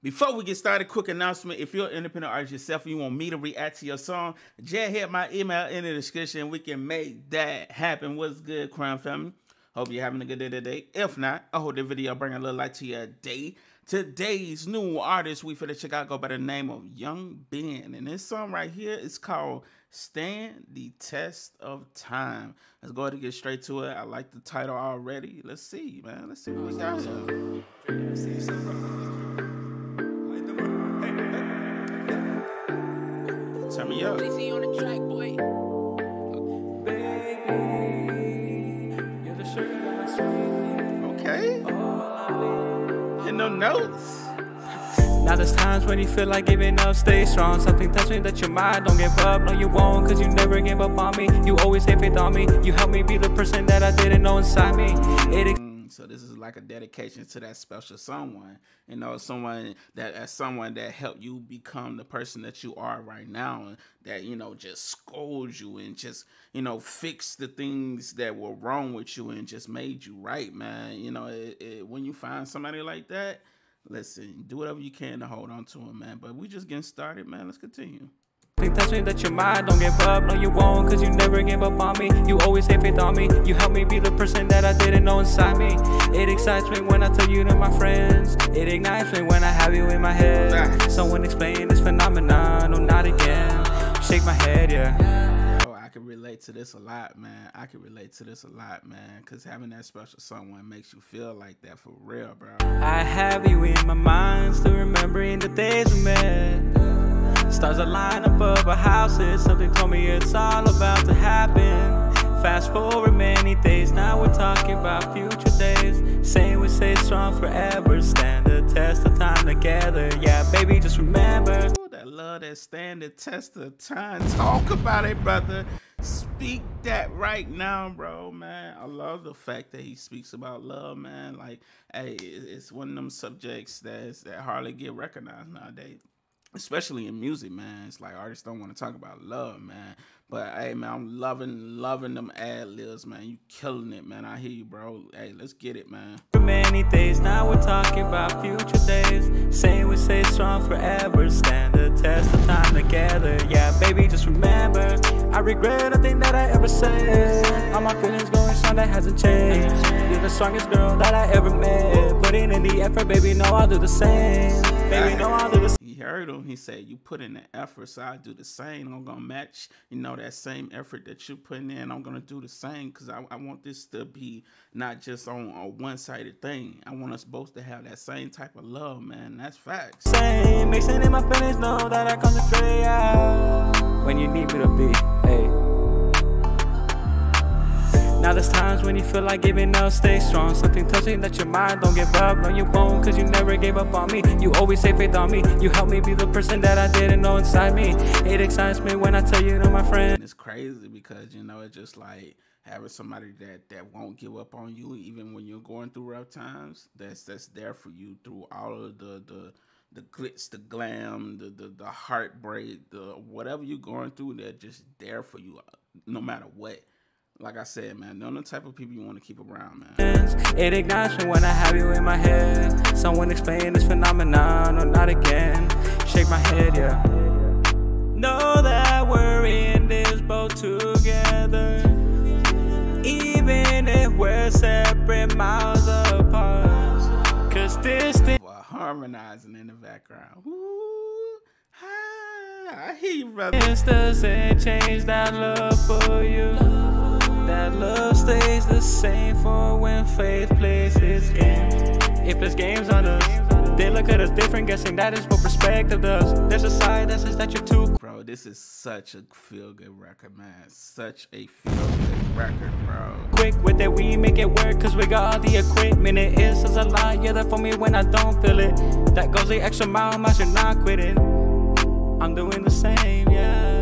Before we get started, quick announcement. If you're an independent artist yourself and you want me to react to your song, just hit my email in the description. We can make that happen. What's good, Crown Family? Hope you're having a good day today. If not, I hope the video bring a little light to your day. Today's new artist we finna check out go by the name of Yung Ben. And this song right here is called Stand The Test Of Time. Let's go ahead and get straight to it. I like the title already. Let's see, man. Let's see what we got here. Turn me up. Lazy on the track, boy. Baby, you're the sugar I sweet. Okay. You know notes. Now there's times when you feel like giving up, stay strong. Something tells me that your mind don't give up. No, you won't, cause you never gave up on me. You always had faith on me. You helped me be the person that I didn't know inside me. So this is like a dedication to that special someone, you know, someone that helped you become the person that you are right now, and that, you know, just scolded you and just, you know, fixed the things that were wrong with you and just made you right, man. You know, when you find somebody like that, listen, do whatever you can to hold on to him, man. But we just getting started, man. Let's continue. Tells me that your mind don't give up, no you won't, cause you never gave up on me. You always had faith on me, you helped me be the person that I didn't know inside me. It excites me when I tell you to my friends, it ignites me when I have you in my head. Someone explain this phenomenon, no not again, shake my head, yeah. Oh, I can relate to this a lot, man, I can relate to this a lot, man, cause having that special someone makes you feel like that for real, bro. I have you in my mind, still remembering the days we met. Stars align above our houses, something told me it's all about to happen. Fast forward many days, now we're talking about future days. Saying we stay strong forever, stand the test of time together. Yeah, baby, just remember. Ooh, that love, that stand the test of time. Talk about it, brother. Speak that right now, bro, man. I love the fact that he speaks about love, man. Like, hey, it's one of them subjects that hardly get recognized nowadays. Especially in music, man. It's like artists don't want to talk about love, man. But, hey, man, I'm loving them ad-libs, man. You killing it, man. I hear you, bro. Hey, let's get it, man. For many days, now we're talking about future days. Saying we stay strong forever. Stand the test of time together. Yeah, baby, just remember. I regret nothing that I ever said. All my feelings going strong, that hasn't changed. You're the strongest girl that I ever met. Putting in the effort, baby, know I'll do the same. Baby, know I'll do the same. He heard him. He said, you put in the effort, so I do the same. I'm going to match, you know, that same effort that you're putting in. I'm going to do the same because I want this to be not just on a one-sided thing. I want us both to have that same type of love, man. That's facts. Same, mixing in my feelings, know that I concentrate out. When you need me to be, hey. Now there's times when you feel like giving up, stay strong. Something touching that your mind don't give up. No, you won't, cause you never gave up on me. You always had faith on me. You helped me be the person that I didn't know inside me. It excites me when I tell you to my friend. And it's crazy because, you know, it's just like having somebody that won't give up on you even when you're going through rough times. That's there for you through all of the glitz, the glam, the heartbreak, the whatever you're going through, they're just there for you no matter what. Like I said, man, they're the type of people you want to keep around, man. It ignites me when I have you in my head. Someone explain this phenomenon, or not again. Shake my head, yeah. Know that we're in this boat together. Even if we're separate miles apart. Cause this thing. We're harmonizing in the background. Ooh, hi, I hear you, brother. This doesn't change that love for you. That love stays the same for when faith plays its game. It plays games on us. They look at us different, guessing that is what perspective does. There's a side that says that you're too. Bro, this is such a feel-good record, man. Such a feel-good record, bro. Quick with it, we make it work, cause we got all the equipment. It is as a lie, yeah, that for me when I don't feel it. That goes the extra mile, I should not quit it. I'm doing the same, yeah.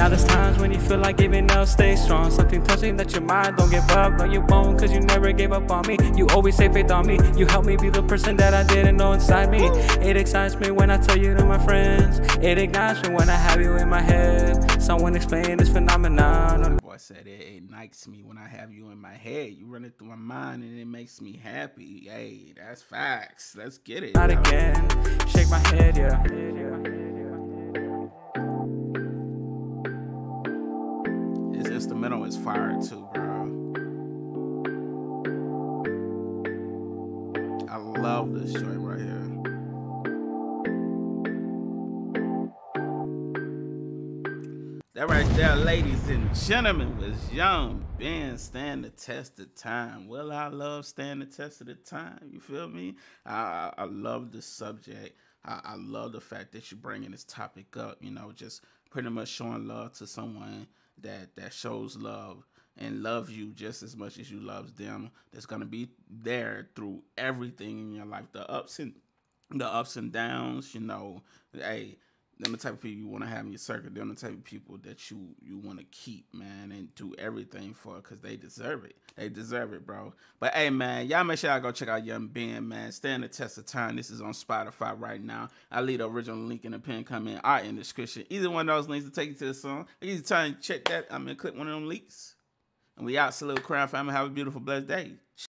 Now there's times when you feel like giving up, stay strong. Something touching that your mind, don't give up. No, you won't, cause you never gave up on me. You always say faith on me. You help me be the person that I didn't know inside me. It excites me when I tell you to my friends. It ignites me when I have you in my head. Someone explain this phenomenon. Boy said it ignites me when I have you in my head. You run it through my mind and it makes me happy. Hey, that's facts. Let's get it. Not again. Shake my head, yeah. Instrumental is fire too, bro. I love this joint right here. That right there, ladies and gentlemen, was Yung Ben, Stand the Test of Time. Well, I love Stand the Test of the Time. You feel me? I love the subject. I love the fact that you're bringing this topic up. You know, just pretty much showing love to someone that shows love and loves you just as much as you loves them. That's gonna be there through everything in your life, the ups and downs. You know, hey, them the type of people you want to have in your circle. Them the type of people that you want to keep, man, and do everything for, because they deserve it. They deserve it, bro. But hey, man, y'all make sure y'all go check out Yung Ben, man. Stand the Test of Time. This is on Spotify right now. I leave the original link in the pinned comment or in the description. Either one of those links will take you to the song. Easy time, check that. I'm gonna click one of them links. And we out. Salute Crown Family. Have a beautiful, blessed day.